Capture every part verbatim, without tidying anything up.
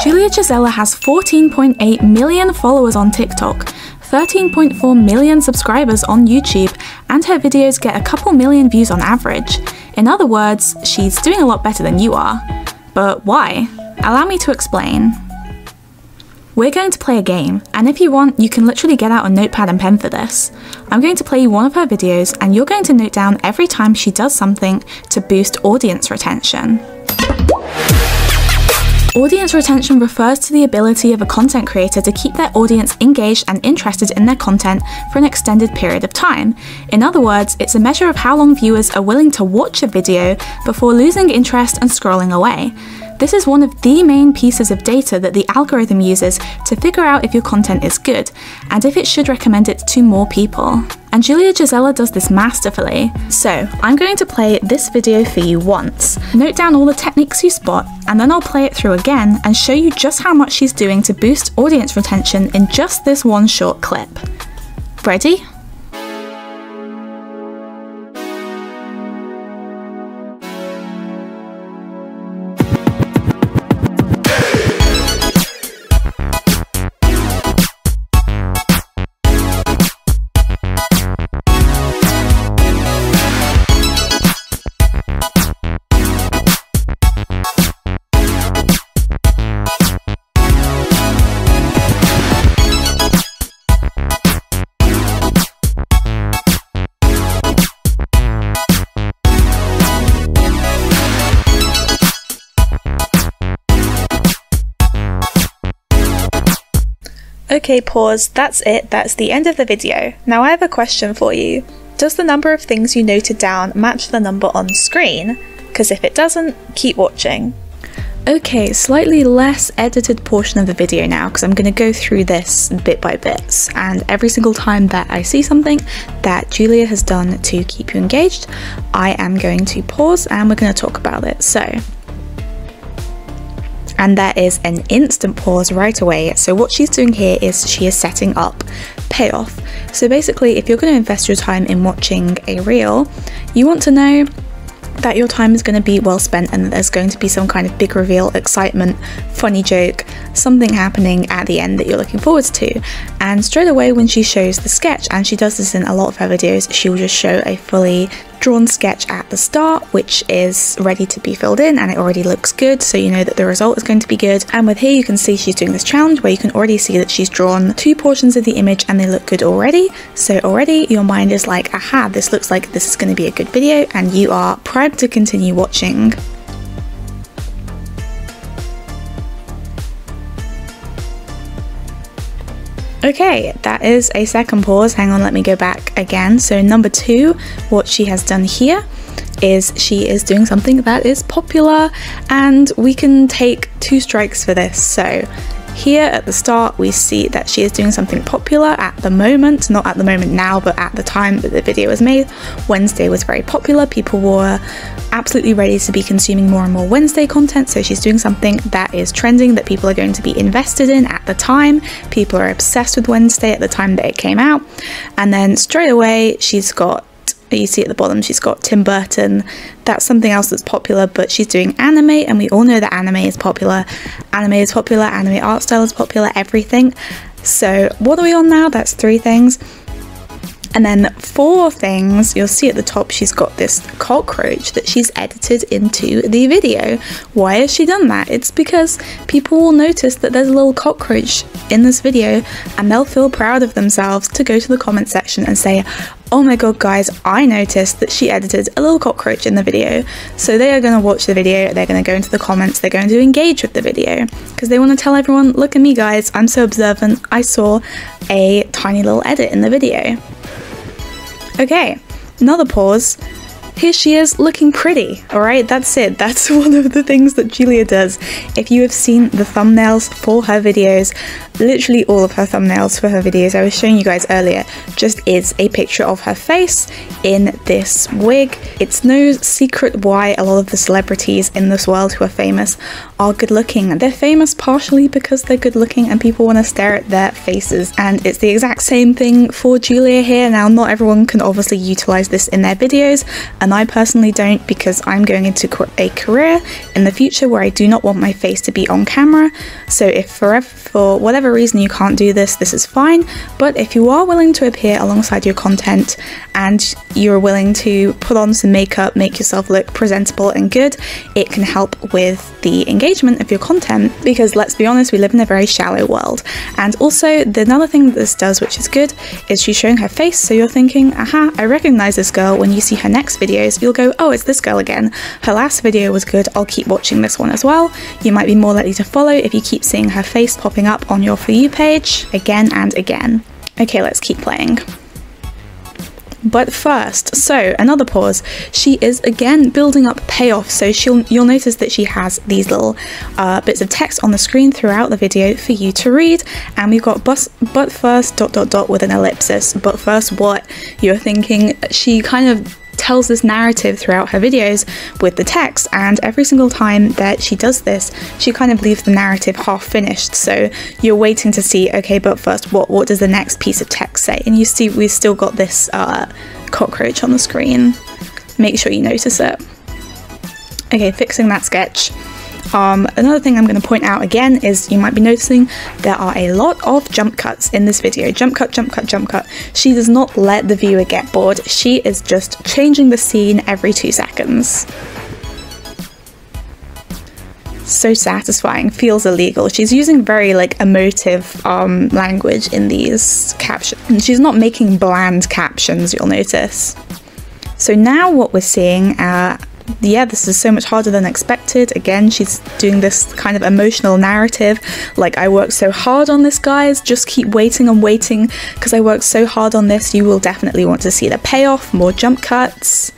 Julia Gisella has fourteen point eight million followers on TikTok, thirteen point four million subscribers on YouTube, and her videos get a couple million views on average. In other words, she's doing a lot better than you are. But why? Allow me to explain. We're going to play a game, and if you want, you can literally get out a notepad and pen for this. I'm going to play you one of her videos, and you're going to note down every time she does something to boost audience retention. Audience retention refers to the ability of a content creator to keep their audience engaged and interested in their content for an extended period of time. In other words, it's a measure of how long viewers are willing to watch a video before losing interest and scrolling away. This is one of the main pieces of data that the algorithm uses to figure out if your content is good, and if it should recommend it to more people. And Julia Gisella does this masterfully. So, I'm going to play this video for you once. Note down all the techniques you spot, and then I'll play it through again and show you just how much she's doing to boost audience retention in just this one short clip. Ready? Okay, pause, that's it, that's the end of the video. Now I have a question for you. Does the number of things you noted down match the number on screen? Because if it doesn't, keep watching. Okay, slightly less edited portion of the video now, because I'm going to go through this bit by bits, and every single time that I see something that Julia has done to keep you engaged, I am going to pause and we're going to talk about it. So. And there is an instant pause right away. So what she's doing here is she is setting up payoff. So basically, if you're going to invest your time in watching a reel, you want to know that your time is going to be well spent and that there's going to be some kind of big reveal, excitement, funny joke, something happening at the end that you're looking forward to. And straight away when she shows the sketch, and she does this in a lot of her videos, she will just show a fully drawn sketch at the start, which is ready to be filled in, and it already looks good, so you know that the result is going to be good. And with here you can see she's doing this challenge where you can already see that she's drawn two portions of the image and they look good already. So already your mind is like, aha, this looks like this is going to be a good video, and you are primed to continue watching. Okay, that is a second pause. Hang on, let me go back again. So number two, what she has done here is she is doing something that is popular, and we can take two strikes for this. So here at the start, we see that she is doing something popular at the moment, not at the moment now, but at the time that the video was made. Wednesday was very popular. People were absolutely ready to be consuming more and more Wednesday content. So she's doing something that is trending, that people are going to be invested in at the time. People are obsessed with Wednesday at the time that it came out. And then straight away, she's got, you see at the bottom, she's got Tim Burton. That's something else that's popular, but she's doing anime, and we all know that anime is popular. Anime is popular, anime art style is popular, everything. So what are we on now? That's three things. And then four things, you'll see at the top, she's got this cockroach that she's edited into the video. Why has she done that? It's because people will notice that there's a little cockroach in this video, and they'll feel proud of themselves to go to the comment section and say, oh my god guys, I noticed that she edited a little cockroach in the video. So they are going to watch the video, they're going to go into the comments, they're going to engage with the video, because they want to tell everyone, look at me guys, I'm so observant, I saw a tiny little edit in the video. Okay, another pause. Here she is looking pretty, alright? That's it. That's one of the things that Julia does. If you have seen the thumbnails for her videos, literally all of her thumbnails for her videos I was showing you guys earlier, just is a picture of her face in this wig. It's no secret why a lot of the celebrities in this world who are famous are good looking. They're famous partially because they're good looking and people want to stare at their faces. And it's the exact same thing for Julia here. Now, not everyone can obviously utilize this in their videos. and I personally don't, because I'm going into a career in the future where I do not want my face to be on camera. So if forever, for whatever reason you can't do this, this is fine, but if you are willing to appear alongside your content and you're willing to put on some makeup, make yourself look presentable and good, it can help with the engagement of your content, because let's be honest, we live in a very shallow world. And also the another thing that this does, which is good, is she's showing her face, so you're thinking, aha, I recognize this girl. When you see her next videos, you'll go, oh, it's this girl again, her last video was good, I'll keep watching this one as well. You might be more likely to follow if you keep seeing her face popping up on your For You page again and again. Okay, let's keep playing. But first, so another pause, she is again building up payoff, so she'll, you'll notice that she has these little uh, bits of text on the screen throughout the video for you to read, and we've got bus, but first dot dot dot with an ellipsis, but first what? You're thinking, she kind of tells this narrative throughout her videos with the text, and every single time that she does this, she kind of leaves the narrative half finished, so you're waiting to see, okay, but first what what does the next piece of text say? And you see we've still got this uh, cockroach on the screen. Make sure you notice it. Okay, fixing that sketch. Um, another thing I'm going to point out again is you might be noticing there are a lot of jump cuts in this video. Jump cut, jump cut, jump cut. She does not let the viewer get bored. She is just changing the scene every two seconds. So satisfying, feels illegal. She's using very like emotive um, language in these captions. And she's not making bland captions, you'll notice. So now what we're seeing uh, yeah, this is so much harder than expected. Again, she's doing this kind of emotional narrative, like, I worked so hard on this, guys, just keep waiting and waiting, because I worked so hard on this. You will definitely want to see the payoff, more jump cuts.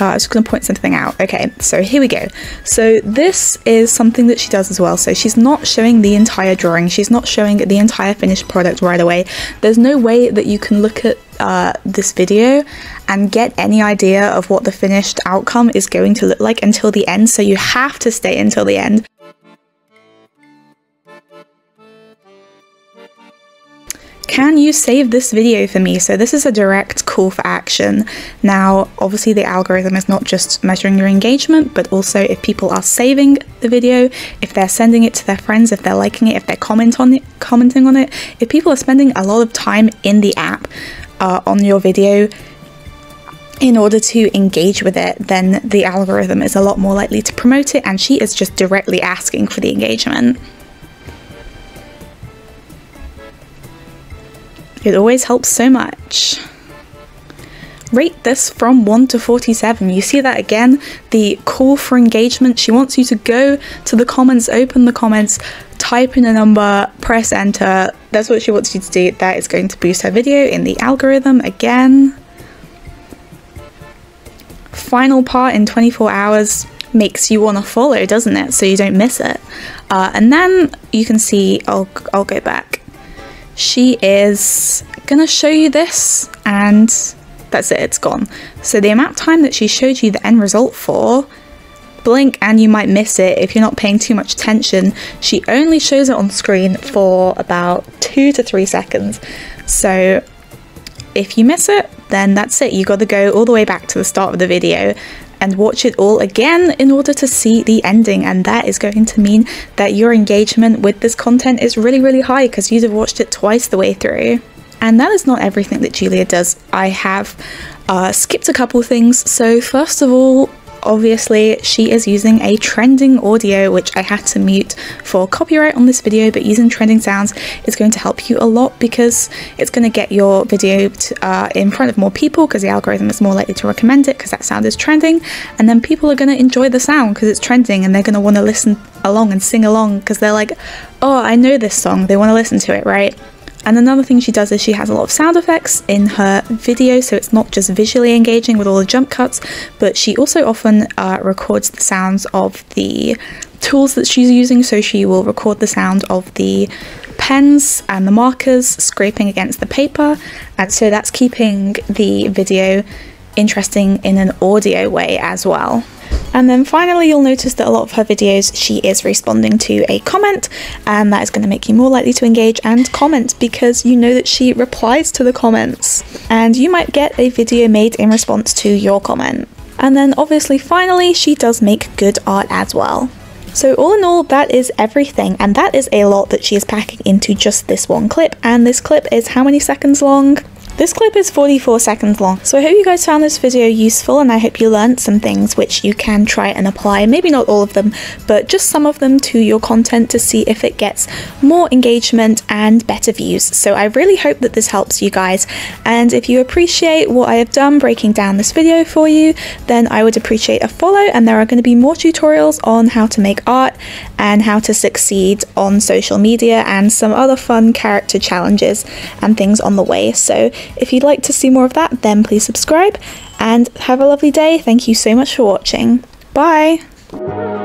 Uh, I was just going to point something out. Okay, so here we go. So this is something that she does as well. So she's not showing the entire drawing. She's not showing the entire finished product right away. There's no way that you can look at uh, this video and get any idea of what the finished outcome is going to look like until the end. So you have to stay until the end. Can you save this video for me? So this is a direct call for action. Now, obviously the algorithm is not just measuring your engagement, but also if people are saving the video, if they're sending it to their friends, if they're liking it, if they're comment on it, commenting on it, if people are spending a lot of time in the app uh, on your video in order to engage with it, then the algorithm is a lot more likely to promote it, and she is just directly asking for the engagement. It always helps so much. Rate this from one to forty-seven. You see that again, the call for engagement. She wants you to go to the comments, open the comments, type in a number, press enter. That's what she wants you to do. That is going to boost her video in the algorithm again. Final part in twenty-four hours. Makes you want to follow, doesn't it? So you don't miss it. Uh, and then you can see, I'll, I'll go back. She is gonna show you this, and that's it, it's gone. So the amount of time that she showed you the end result for, blink and you might miss it if you're not paying too much attention. She only shows it on screen for about two to three seconds. So if you miss it, then that's it. You gotta go all the way back to the start of the video and watch it all again in order to see the ending, and that is going to mean that your engagement with this content is really, really high, because you'd have watched it twice the way through. And that is not everything that Julia does. I have uh, skipped a couple things. So first of all, obviously, she is using a trending audio, which I had to mute for copyright on this video, but using trending sounds is going to help you a lot, because it's going to get your video to, uh, in front of more people, because the algorithm is more likely to recommend it because that sound is trending, and then people are going to enjoy the sound because it's trending, and they're going to want to listen along and sing along because they're like, oh, I know this song, they want to listen to it, right? And another thing she does is she has a lot of sound effects in her video, so it's not just visually engaging with all the jump cuts, but she also often uh, records the sounds of the tools that she's using. So she will record the sound of the pens and the markers scraping against the paper, and so that's keeping the video interesting in an audio way as well. And then finally, you'll notice that a lot of her videos, she is responding to a comment, and that is going to make you more likely to engage and comment because you know that she replies to the comments. And you might get a video made in response to your comment. And then obviously, finally, she does make good art as well. So all in all, that is everything, and that is a lot that she is packing into just this one clip. And this clip is how many seconds long? This clip is forty-four seconds long, so I hope you guys found this video useful and I hope you learned some things which you can try and apply, maybe not all of them, but just some of them to your content to see if it gets more engagement and better views. So I really hope that this helps you guys, and if you appreciate what I have done breaking down this video for you, then I would appreciate a follow, and there are going to be more tutorials on how to make art and how to succeed on social media and some other fun character challenges and things on the way. So if you'd like to see more of that, then please subscribe and have a lovely day. Thank you so much for watching. Bye!